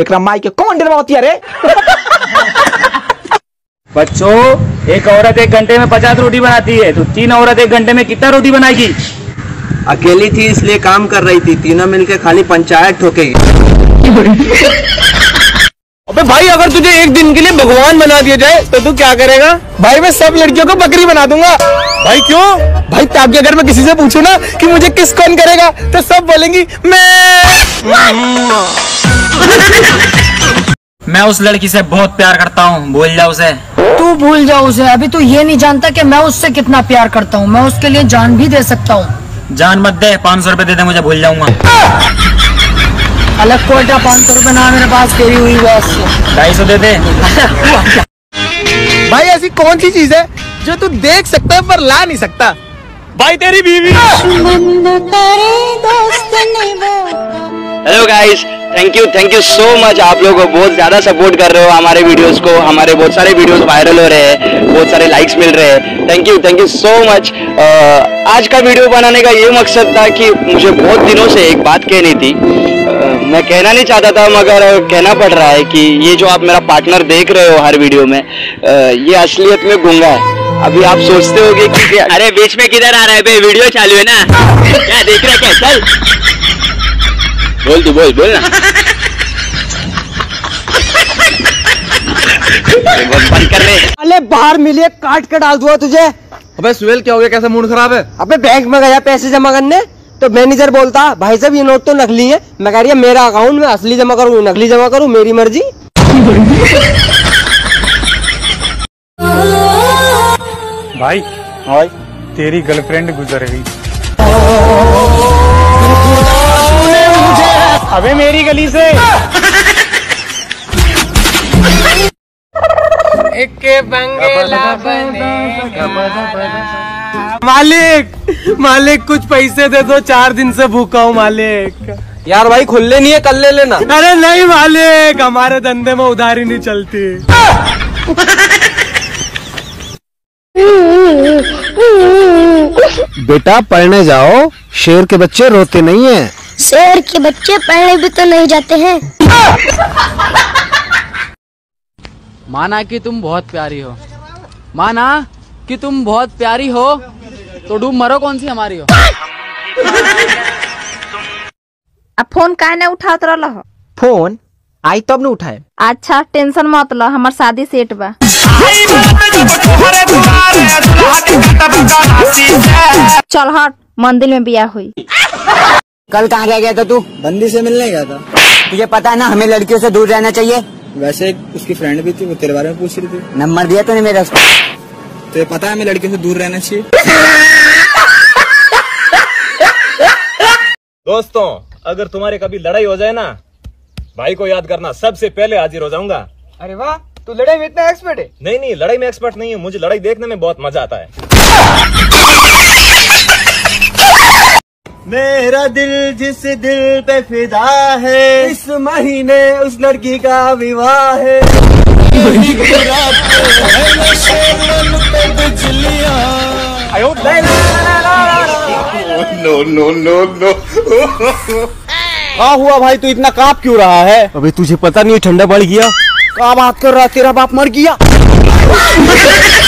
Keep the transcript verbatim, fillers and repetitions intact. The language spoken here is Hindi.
एक माई के कौन डरवा होती है रे? बच्चों, एक औरत एक घंटे में पचास रोटी बनाती है, तो तीन औरत एक घंटे में कितना रोटी बनाएगी? अकेली थी इसलिए काम कर रही थी, तीनों मिलकर खाली पंचायत ठोकेगी। अबे भाई, अगर तुझे एक दिन के लिए भगवान बना दिया जाए तो तू क्या करेगा? भाई मैं सब लड़कियों को बकरी बना दूंगा। भाई क्यों? भाई ताकि अगर मैं किसी से पूछूं ना कि मुझे किस कौन करेगा तो सब बोलेंगी मैं। मैं उस लड़की से बहुत प्यार करता हूँ, भूल जा उसे। तू भूल जा उसे, अभी तू ये नहीं जानता कि मैं उससे कितना प्यार करता हूँ। मैं उसके लिए जान भी दे सकता हूँ। जान मत दे, पाँच सौ रुपए दे दे मुझे, भूल जाऊंगा। अलग कोटा पाँच सौ रुपए ना मेरे पास, तेरी हुई बस। ढाई सौ दे दे। भाई ऐसी कौन सी चीज है जो तू देख सकता है पर ला नहीं सकता? भाई तेरी बीवी। Hello guys, thank you thank you so much. आप लोग बहुत ज्यादा सपोर्ट कर रहे हो हमारे वीडियोस को, हमारे बहुत सारे वीडियोस वायरल हो रहे हैं, बहुत सारे लाइक्स मिल रहे हैं। Thank you thank you so much. आज का वीडियो बनाने का ये मकसद था कि मुझे बहुत दिनों से एक बात कहनी थी, आ, मैं कहना नहीं चाहता था मगर कहना पड़ रहा है कि ये जो आप मेरा पार्टनर देख रहे हो हर वीडियो में, आ, ये असलियत में गूंगा है। अभी आप सोचते होगे कि अरे बीच में किधर आ रहा है भाई, वीडियो चालू है ना, क्या देख रहे क्या? चल बोल तू, बोल बोल ना। बंद कर ले। अरे बाहर मिले, काट के डाल दूंगा तुझे। अबे सुहेल क्या हो गया, कैसा मूड खराब है? अबे बैंक में गया पैसे जमा करने तो मैनेजर बोलता, भाई साहब ये नोट तो नकली है। मैं कह रही मेरा अकाउंट में असली जमा करूँ नकली जमा करूँ, मेरी मर्जी। भाई भाई तेरी गर्लफ्रेंड गुजर गई। अबे मेरी गली से एक बंगला बनेगा। मालिक मालिक कुछ पैसे दे दो, चार दिन से भूखा हूँ मालिक। यार भाई खुले नहीं है, कल ले लेना। अरे नहीं मालिक, हमारे धंधे में उधारी नहीं चलती। बेटा पढ़ने जाओ, शेर के बच्चे रोते नहीं है। शेर के बच्चे पढ़ने भी तो नहीं जाते हैं। माना कि तुम बहुत प्यारी हो, माना कि तुम बहुत प्यारी हो, तो डूब मरो कौन सी हमारी हो। अब फोन काहे नहीं उठात रहल हो? फोन आई तब न उठाए। अच्छा टेंशन मत लो, हमार शादी सेट बा। चल हट, मंदिर में बियाह हुई। कल कहाँ रह गया था तू? बंदी से मिलने गया था। तुझे पता है ना हमें लड़कियों से दूर रहना चाहिए। वैसे उसकी फ्रेंड भी थी, वो तेरे बारे में पूछ रही थी। नंबर दिया तूने मेरा उसको? तुझे पता है हमें लड़कियों से दूर रहना चाहिए। दोस्तों, अगर तुम्हारी कभी लड़ाई हो जाए ना, भाई को याद करना, सबसे पहले हाजिर हो जाऊंगा। अरे वाह, तू लड़ाई में इतना एक्सपर्ट है? नहीं नहीं, लड़ाई में एक्सपर्ट नहीं है, मुझे लड़ाई देखने में बहुत मजा आता है। मेरा दिल जिस दिल पे फिदा है, इस महीने उस लड़की का विवाह है। No no no no. क्या हुआ भाई, तू इतना कांप क्यों रहा है? अबे तुझे पता नहीं ठंडा बढ़ गया? क्या बात कर रहा, तेरा बाप मर गया।